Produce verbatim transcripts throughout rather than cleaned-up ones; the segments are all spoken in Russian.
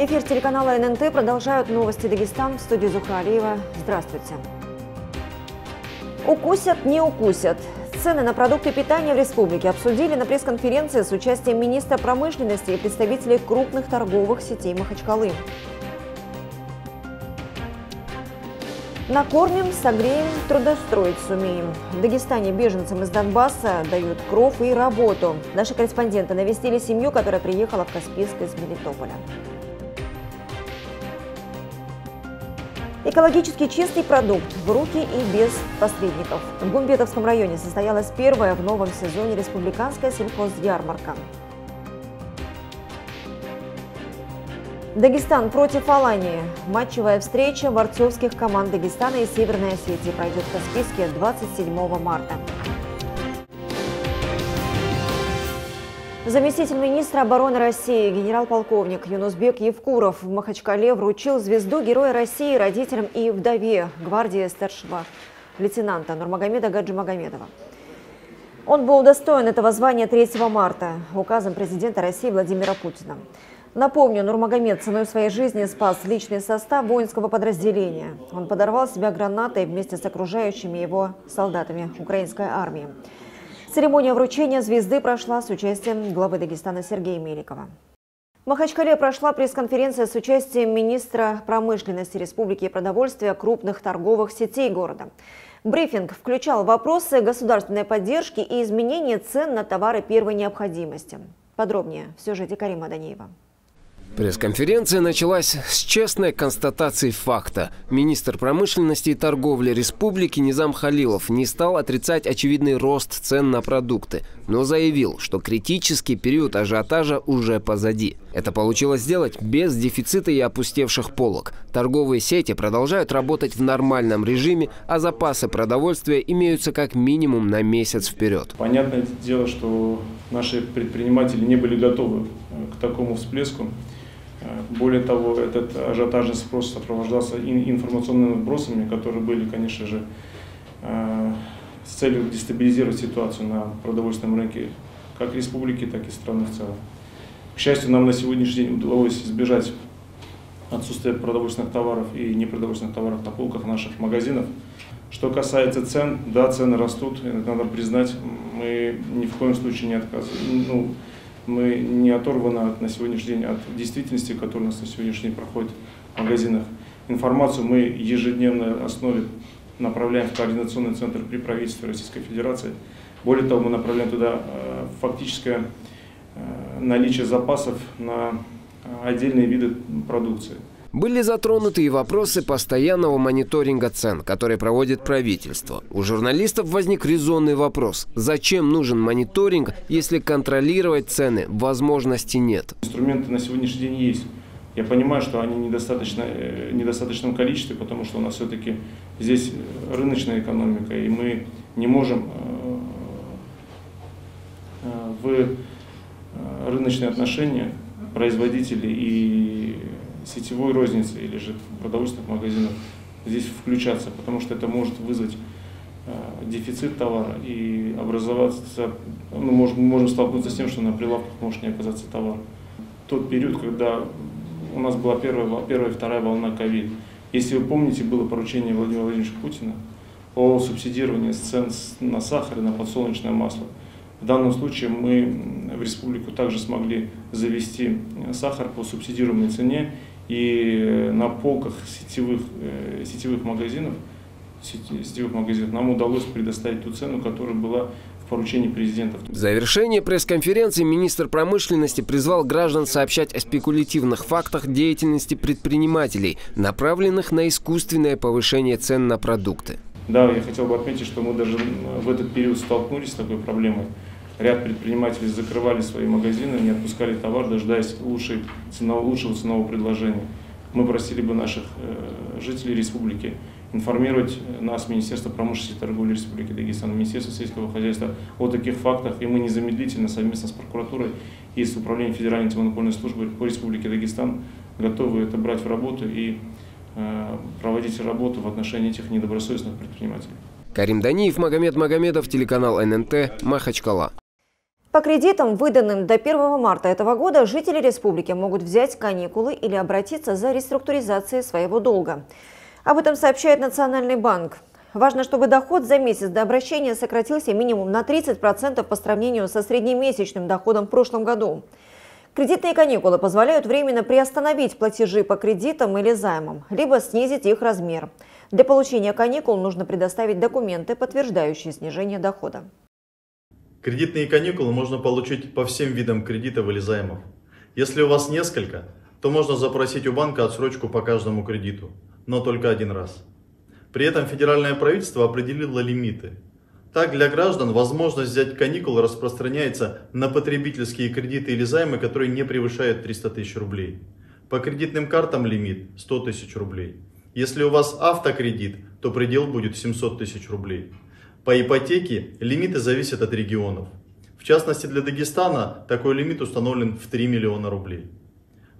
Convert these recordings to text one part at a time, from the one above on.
Эфир телеканала эн эн тэ продолжают новости Дагестан. В студии Зухра Алиева. Здравствуйте. Укусят, не укусят. Цены на продукты питания в республике обсудили на пресс-конференции с участием министра промышленности и представителей крупных торговых сетей Махачкалы. Накормим, согреем, трудоустроить сумеем. В Дагестане беженцам из Донбасса дают кров и работу. Наши корреспонденты навестили семью, которая приехала в Каспийск из Мелитополя. Экологически чистый продукт в руки и без посредников. В Гумбетовском районе состоялась первая в новом сезоне республиканская сельхозярмарка. Дагестан против Алании. Матчевая встреча борцовских команд Дагестана и Северной Осетии пройдет в Каспийске двадцать седьмого марта. Заместитель министра обороны России генерал-полковник Юнусбек Евкуров в Махачкале вручил звезду Героя России родителям и вдове гвардии старшего лейтенанта Нурмагомеда Гаджимагомедова. Он был удостоен этого звания третьего марта указом президента России Владимира Путина. Напомню, Нурмагомед ценой своей жизни спас личный состав воинского подразделения. Он подорвал себя гранатой вместе с окружающими его солдатами украинской армии. Церемония вручения звезды прошла с участием главы Дагестана Сергея Меликова. В Махачкале прошла пресс-конференция с участием министра промышленности республики и продовольствия крупных торговых сетей города. Брифинг включал вопросы государственной поддержки и изменения цен на товары первой необходимости. Подробнее в сюжете Карима Даниева. Пресс-конференция началась с честной констатации факта. Министр промышленности и торговли республики Низам Халилов не стал отрицать очевидный рост цен на продукты, но заявил, что критический период ажиотажа уже позади. Это получилось сделать без дефицита и опустевших полок. Торговые сети продолжают работать в нормальном режиме, а запасы продовольствия имеются как минимум на месяц вперед. Понятное дело, что наши предприниматели не были готовы к такому всплеску. Более того, этот ажиотажный спрос сопровождался информационными вбросами, которые были, конечно же, с целью дестабилизировать ситуацию на продовольственном рынке как республики, так и страны в целом. К счастью, нам на сегодняшний день удалось избежать отсутствия продовольственных товаров и непродовольственных товаров на полках наших магазинов. Что касается цен, да, цены растут, это надо признать, мы ни в коем случае не отказываем. Ну, мы не оторваны на сегодняшний день от действительности, которая у нас на сегодняшний день проходит в магазинах. Информацию мы ежедневно основе направляем в координационный центр при правительстве Российской Федерации. Более того, мы направляем туда фактическое наличие запасов на отдельные виды продукции. Были затронуты и вопросы постоянного мониторинга цен, который проводит правительство. У журналистов возник резонный вопрос: зачем нужен мониторинг, если контролировать цены возможности нет? Инструменты на сегодняшний день есть. Я понимаю, что они недостаточно, в недостаточном количестве, потому что у нас все-таки здесь рыночная экономика, и мы не можем в рыночные отношения производителей и сетевой розницы или же продовольственных магазинов здесь включаться, потому что это может вызвать э, дефицит товара и образоваться, ну, может, мы можем столкнуться с тем, что на прилавках может не оказаться товар. Тот период, когда у нас была первая, первая и вторая волна ковид, если вы помните, было поручение Владимира Владимировича Путина о субсидировании цен на сахар и на подсолнечное масло. В данном случае мы в республику также смогли завести сахар по субсидируемой цене, и на полках сетевых, сетевых, магазинов, сетевых магазинов нам удалось предоставить ту цену, которая была в поручении президента. В завершении пресс-конференции министр промышленности призвал граждан сообщать о спекулятивных фактах деятельности предпринимателей, направленных на искусственное повышение цен на продукты. Да, я хотел бы отметить, что мы даже в этот период столкнулись с такой проблемой. Ряд предпринимателей закрывали свои магазины, не отпускали товар, дожидаясь лучшей ценового, лучшего ценового предложения. Мы просили бы наших э, жителей республики информировать нас, Министерство промышленности и торговли Республики Дагестан, Министерство сельского хозяйства о таких фактах. И мы незамедлительно совместно с прокуратурой и с Управлением Федеральной антимонопольной службы по Республике Дагестан готовы это брать в работу и э, проводить работу в отношении этих недобросовестных предпринимателей. Карим Даниев, Магомед Магомедов, телеканал эн эн тэ, Махачкала. По кредитам, выданным до первого марта этого года, жители республики могут взять каникулы или обратиться за реструктуризацией своего долга. Об этом сообщает Национальный банк. Важно, чтобы доход за месяц до обращения сократился минимум на тридцать процентов по сравнению со среднемесячным доходом в прошлом году. Кредитные каникулы позволяют временно приостановить платежи по кредитам или займам, либо снизить их размер. Для получения каникул нужно предоставить документы, подтверждающие снижение дохода. Кредитные каникулы можно получить по всем видам кредитов или займов. Если у вас несколько, то можно запросить у банка отсрочку по каждому кредиту, но только один раз. При этом федеральное правительство определило лимиты. Так, для граждан возможность взять каникулы распространяется на потребительские кредиты или займы, которые не превышают триста тысяч рублей. По кредитным картам лимит сто тысяч рублей. Если у вас автокредит, то предел будет семьсот тысяч рублей. По ипотеке лимиты зависят от регионов. В частности, для Дагестана такой лимит установлен в три миллиона рублей.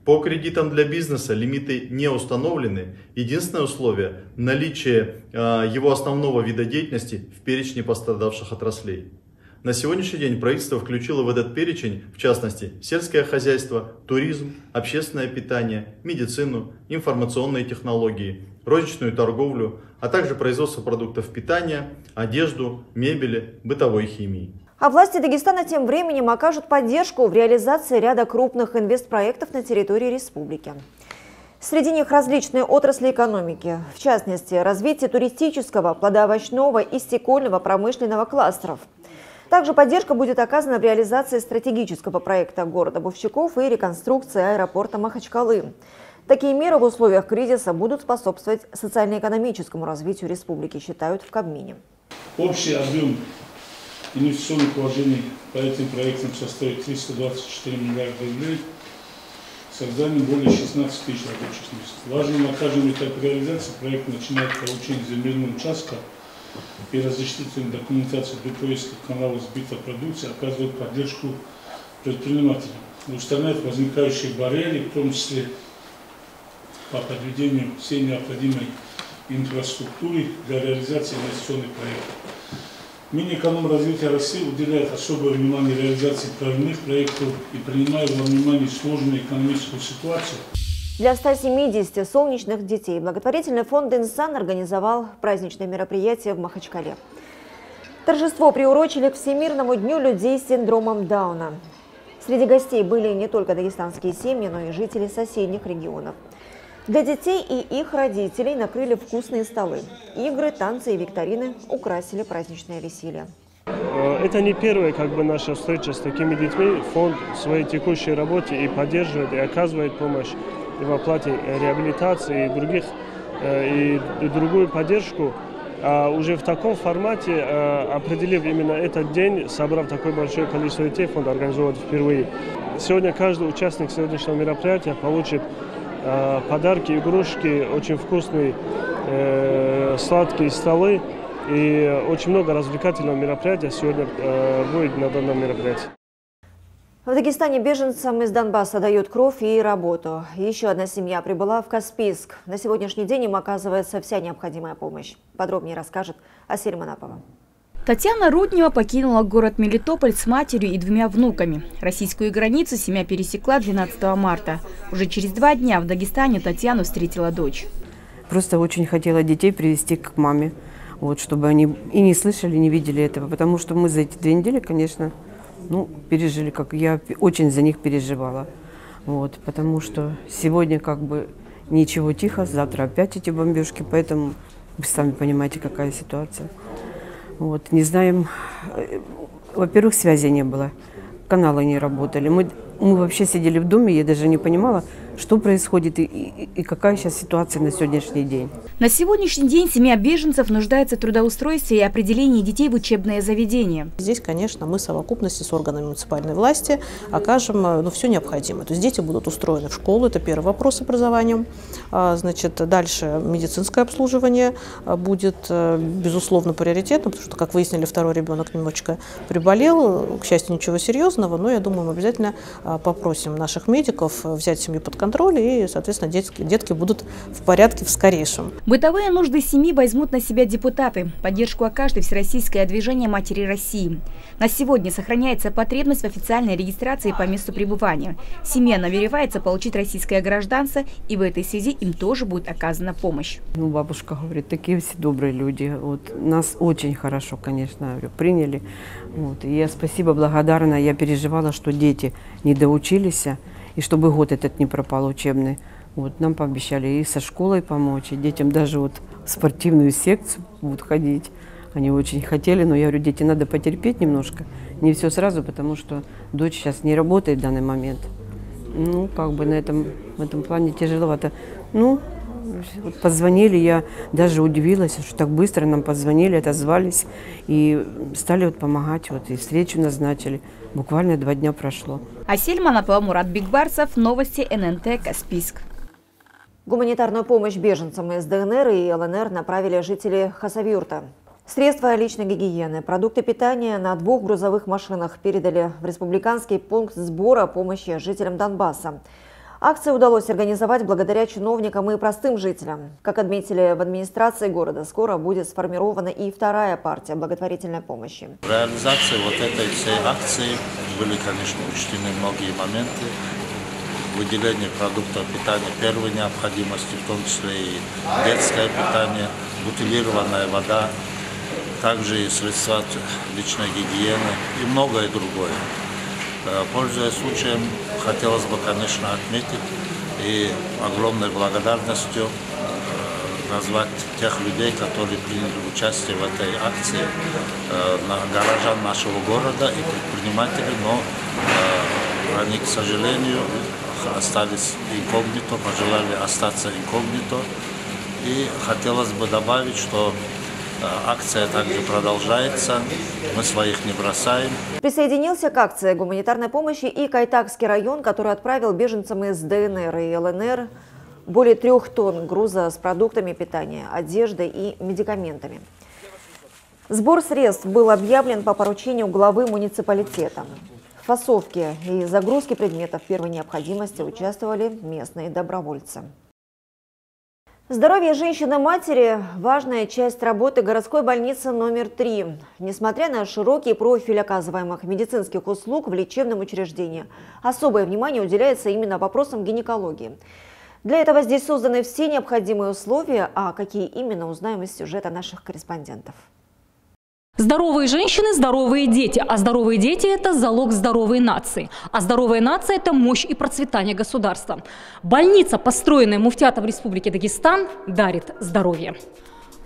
По кредитам для бизнеса лимиты не установлены. Единственное условие – наличие э, его основного вида деятельности в перечне пострадавших отраслей. На сегодняшний день правительство включило в этот перечень, в частности, сельское хозяйство, туризм, общественное питание, медицину, информационные технологии, розничную торговлю, а также производство продуктов питания, одежду, мебели, бытовой химии. А власти Дагестана тем временем окажут поддержку в реализации ряда крупных инвестпроектов на территории республики. Среди них различные отрасли экономики, в частности, развитие туристического, плодоовощного и стекольного промышленного кластеров. Также поддержка будет оказана в реализации стратегического проекта города Бовщиков и реконструкции аэропорта Махачкалы. Такие меры в условиях кризиса будут способствовать социально-экономическому развитию республики, считают в Кабмине. Общий объем инвестиционных вложений по этим проектам составит триста двадцать четыре миллиарда рублей, созданием более шестнадцати тысяч рабочих мест. Важным на каждом этапе реализации проект начинает получение земельного участка и разрешительной документации для поиска канала сбыта продукции, оказывает поддержку предпринимателям, устраняет возникающие барьеры, в том числе по подведению всей необходимой инфраструктуры для реализации инвестиционных проектов. Минэкономразвитие России уделяет особое внимание реализации прорывных проектов и принимает во внимание сложную экономическую ситуацию. Для ста семидесяти солнечных детей благотворительный фонд «Инсан» организовал праздничное мероприятие в Махачкале. Торжество приурочили к Всемирному дню людей с синдромом Дауна. Среди гостей были не только дагестанские семьи, но и жители соседних регионов. Для детей и их родителей накрыли вкусные столы. Игры, танцы и викторины украсили праздничное веселье. Это не первая как бы, наша встреча с такими детьми. Фонд в своей текущей работе и поддерживает, и оказывает помощь и в оплате реабилитации, и, других, и, и другую поддержку. А уже в таком формате, определив именно этот день, собрав такое большое количество детей, фонд организован впервые. Сегодня каждый участник сегодняшнего мероприятия получит подарки, игрушки, очень вкусные э, сладкие столы и очень много развлекательного мероприятия сегодня э, будет на данном мероприятии. В Дагестане беженцам из Донбасса дают кровь и работу. Еще одна семья прибыла в Каспийск. На сегодняшний день им оказывается вся необходимая помощь. Подробнее расскажет Асель Манапова. Татьяна Руднева покинула город Мелитополь с матерью и двумя внуками. Российскую границу семья пересекла двенадцатого марта. Уже через два дня в Дагестане Татьяну встретила дочь. Просто очень хотела детей привезти к маме, вот, чтобы они и не слышали, не видели этого. Потому что мы за эти две недели, конечно, ну, пережили, как я очень за них переживала. Вот, потому что сегодня как бы ничего тихо, завтра опять эти бомбежки. Поэтому вы сами понимаете, какая ситуация. Вот, не знаем, во-первых, связи не было, каналы не работали. Мы, мы вообще сидели в доме, я даже не понимала, что происходит и, и, и какая сейчас ситуация на сегодняшний день. На сегодняшний день семья беженцев нуждается в трудоустройстве и определении детей в учебное заведение. Здесь, конечно, мы в совокупности с органами муниципальной власти окажем ну, все необходимое. То есть дети будут устроены в школу, это первый вопрос с образованием. Значит, дальше медицинское обслуживание будет, безусловно, приоритетным, потому что, как выяснили, второй ребенок немножечко приболел. К счастью, ничего серьезного, но я думаю, мы обязательно попросим наших медиков взять семью под контроль контроль, и, соответственно, детки, детки будут в порядке в скорейшем. Бытовые нужды семьи возьмут на себя депутаты. Поддержку окажет Всероссийское движение «Матери России». На сегодня сохраняется потребность в официальной регистрации по месту пребывания. Семья намеревается получить российское гражданство, и в этой связи им тоже будет оказана помощь. Ну, бабушка говорит, такие все добрые люди. Вот, нас очень хорошо, конечно, говорю, приняли. Вот, и я спасибо благодарна. Я переживала, что дети не доучились, и чтобы год этот не пропал учебный. Вот, нам пообещали и со школой помочь, и детям даже вот в спортивную секцию будут ходить. Они очень хотели, но я говорю, дети, надо потерпеть немножко. Не все сразу, потому что дочь сейчас не работает в данный момент. Ну, как бы на этом, в этом плане тяжеловато. Ну, вот позвонили, я даже удивилась, что так быстро нам позвонили, отозвались. И стали вот помогать, вот, и встречу назначили. Буквально два дня прошло. Асель Манапова, Мурат Бигбарцев, новости эн эн тэ, Каспийск. Гуманитарную помощь беженцам из дэ эн эр и эл эн эр направили жители Хасавюрта. Средства личной гигиены, продукты питания на двух грузовых машинах передали в республиканский пункт сбора помощи жителям Донбасса. Акцию удалось организовать благодаря чиновникам и простым жителям. Как отметили в администрации города, скоро будет сформирована и вторая партия благотворительной помощи. В реализации вот этой всей акции были, конечно, учтены многие моменты. Выделение продуктов питания первой необходимости, в том числе и детское питание, бутилированная вода, также и средства личной гигиены и многое другое. Пользуясь случаем, хотелось бы, конечно, отметить и огромной благодарностью назвать тех людей, которые приняли участие в этой акции, горожан нашего города и предпринимателей, но они, к сожалению, остались инкогнито, пожелали остаться инкогнито. И хотелось бы добавить, что акция также продолжается, мы своих не бросаем. Присоединился к акции гуманитарной помощи и Кайтакский район, который отправил беженцам из дэ эн эр и эл эн эр более трех тонн груза с продуктами питания, одеждой и медикаментами. Сбор средств был объявлен по поручению главы муниципалитета. В фасовке и загрузке предметов первой необходимости участвовали местные добровольцы. Здоровье женщины-матери – важная часть работы городской больницы номер три. Несмотря на широкий профиль оказываемых медицинских услуг в лечебном учреждении, особое внимание уделяется именно вопросам гинекологии. Для этого здесь созданы все необходимые условия, а какие именно, узнаем из сюжета наших корреспондентов. Здоровые женщины – здоровые дети, а здоровые дети – это залог здоровой нации. А здоровая нация – это мощь и процветание государства. Больница, построенная Муфтиатом Республики Дагестан, дарит здоровье.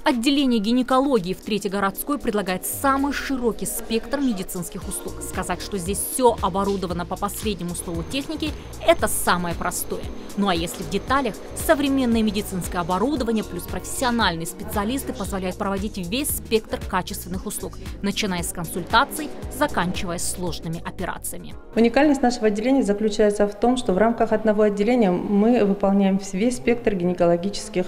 Отделение гинекологии в Третьей городской предлагает самый широкий спектр медицинских услуг. Сказать, что здесь все оборудовано по последнему слову техники – это самое простое. Ну а если в деталях, современное медицинское оборудование плюс профессиональные специалисты позволяют проводить весь спектр качественных услуг, начиная с консультаций, заканчивая сложными операциями. Уникальность нашего отделения заключается в том, что в рамках одного отделения мы выполняем весь спектр гинекологических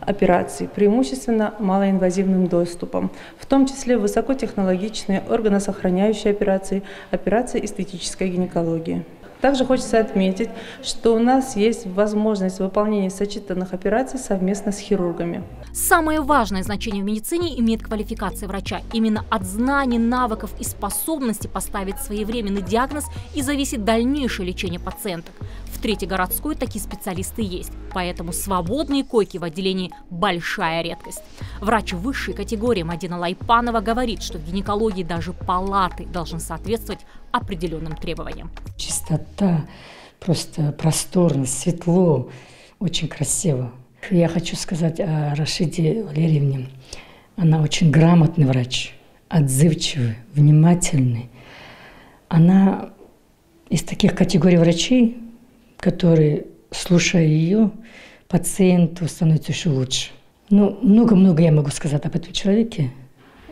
операций, преимущественно малоинвазивным доступом, в том числе высокотехнологичные органосохраняющие операции, операции эстетической гинекологии. Также хочется отметить, что у нас есть возможность выполнения сочетанных операций совместно с хирургами. Самое важное значение в медицине имеет квалификация врача. Именно от знаний, навыков и способности поставить своевременный диагноз и зависит дальнейшее лечение пациенток. В Третьей городской такие специалисты есть, поэтому свободные койки в отделении – большая редкость. Врач высшей категории Мадина Лайпанова говорит, что в гинекологии даже палаты должны соответствовать определенным требованиям. Чистота, просто просторность, светло, очень красиво. Я хочу сказать о Рашиде Валерьевне. Она очень грамотный врач, отзывчивый, внимательный. Она из таких категорий врачей, которые, слушая ее, пациенту становится еще лучше. Ну, много-много я могу сказать об этом человеке.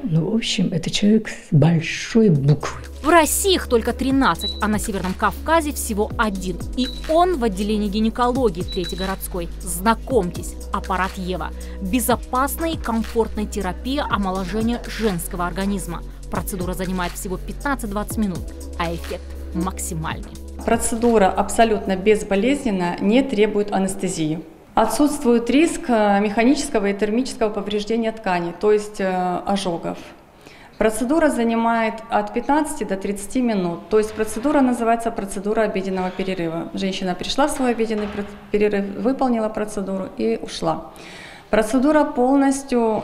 Ну, в общем, это человек с большой буквы. В России их только тринадцать, а на Северном Кавказе всего один. И он в отделении гинекологии Третьей городской. Знакомьтесь, аппарат Ева. Безопасная и комфортная терапия омоложения женского организма. Процедура занимает всего пятнадцать-двадцать минут, а эффект максимальный. Процедура абсолютно безболезненна, не требует анестезии. Отсутствует риск механического и термического повреждения ткани, то есть ожогов. Процедура занимает от пятнадцати до тридцати минут. То есть процедура называется процедура обеденного перерыва. Женщина пришла в свой обеденный перерыв, выполнила процедуру и ушла. Процедура полностью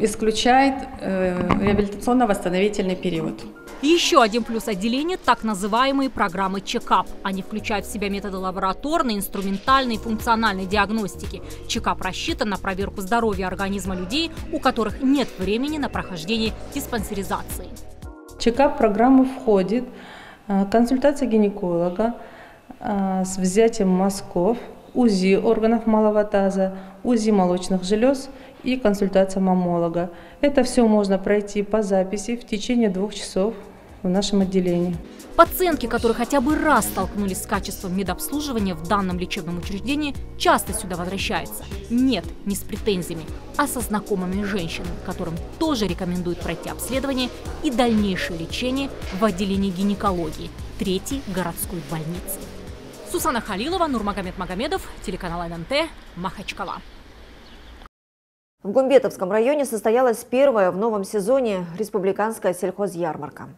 исключает реабилитационно-восстановительный период. Еще один плюс отделения – так называемые программы чекап. Они включают в себя методы лабораторной, инструментальной и функциональной диагностики. Чекап рассчитан на проверку здоровья организма людей, у которых нет времени на прохождение диспансеризации. В чекап-программу входит консультация гинеколога с взятием мазков, УЗИ органов малого таза, УЗИ молочных желез и консультация маммолога. Это все можно пройти по записи в течение двух часов в нашем отделении. Пациентки, которые хотя бы раз столкнулись с качеством медобслуживания в данном лечебном учреждении, часто сюда возвращаются. Нет, не с претензиями, а со знакомыми женщинами, которым тоже рекомендуют пройти обследование и дальнейшее лечение в отделении гинекологии третьей городской больницы. Сусана Халилова, Нурмагомед Магомедов, телеканал эн эн тэ, Махачкала. В Гумбетовском районе состоялась первая в новом сезоне республиканская сельхозярмарка.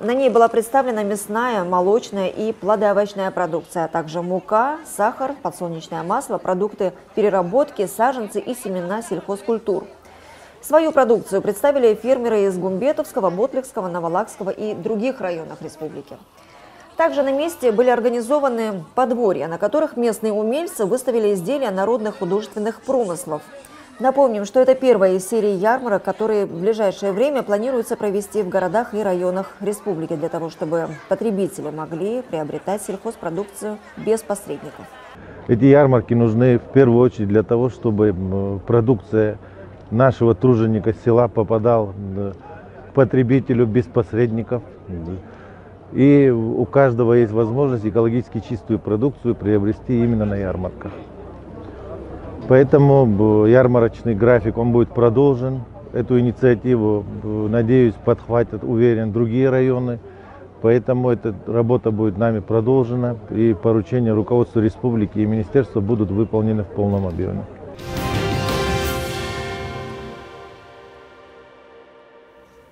На ней была представлена мясная, молочная и плодоовощная продукция, а также мука, сахар, подсолнечное масло, продукты переработки, саженцы и семена сельхозкультур. Свою продукцию представили фермеры из Гумбетовского, Ботлихского, Новолакского и других районов республики. Также на месте были организованы подворья, на которых местные умельцы выставили изделия народных художественных промыслов. Напомним, что это первая из серии ярмарок, которые в ближайшее время планируется провести в городах и районах республики, для того чтобы потребители могли приобретать сельхозпродукцию без посредников. Эти ярмарки нужны в первую очередь для того, чтобы продукция нашего труженика села попадала к потребителю без посредников. И у каждого есть возможность экологически чистую продукцию приобрести именно на ярмарках. Поэтому ярмарочный график, он будет продолжен. Эту инициативу, надеюсь, подхватят, уверен, другие районы. Поэтому эта работа будет нами продолжена, и поручения руководства республики и министерства будут выполнены в полном объеме.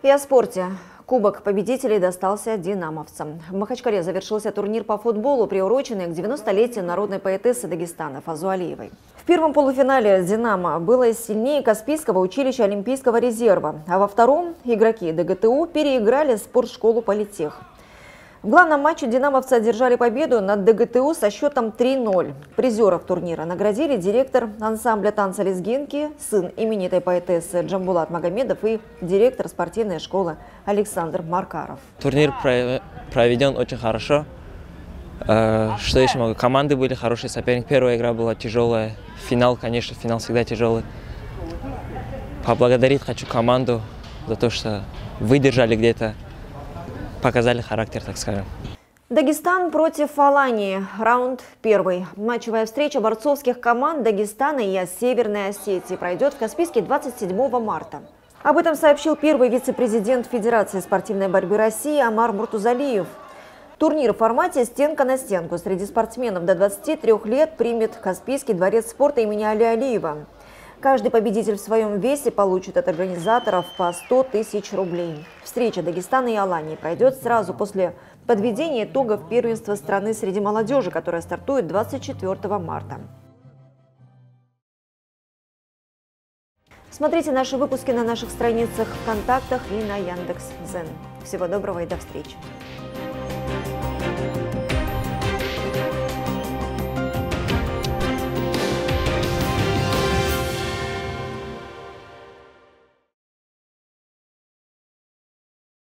И о спорте. Кубок победителей достался динамовцам. В Махачкале завершился турнир по футболу, приуроченный к девяностолетию народной поэтессы Дагестана Фазу Алиевой. В первом полуфинале «Динамо» было сильнее Каспийского училища Олимпийского резерва, а во втором игроки дэ гэ тэ у переиграли спортшколу «Политех». В главном матче динамовцы одержали победу над дэ гэ тэ у со счетом три ноль. Призеров турнира наградили директор ансамбля танца лезгинки, сын именитой поэтессы Джамбулат Магомедов и директор спортивной школы Александр Маркаров. Турнир проведен очень хорошо. Что еще могу? Команды были хорошие, соперник. Первая игра была тяжелая. Финал, конечно, финал всегда тяжелый. Поблагодарить хочу команду за то, что выдержали где-то. Показали характер, так скажем. Дагестан против Алании. Раунд первый. Матчевая встреча борцовских команд Дагестана и Северной Осетии пройдет в Каспийске двадцать седьмого марта. Об этом сообщил первый вице-президент Федерации спортивной борьбы России Амар Муртузалиев. Турнир в формате «Стенка на стенку» среди спортсменов до двадцати трёх лет примет Каспийский дворец спорта имени Али Алиева. Каждый победитель в своем весе получит от организаторов по сто тысяч рублей. Встреча Дагестана и Алании пройдет сразу после подведения итогов первенства страны среди молодежи, которое стартует двадцать четвёртого марта. Смотрите наши выпуски на наших страницах ВКонтактах и на Яндекс.Дзен. Всего доброго и до встречи!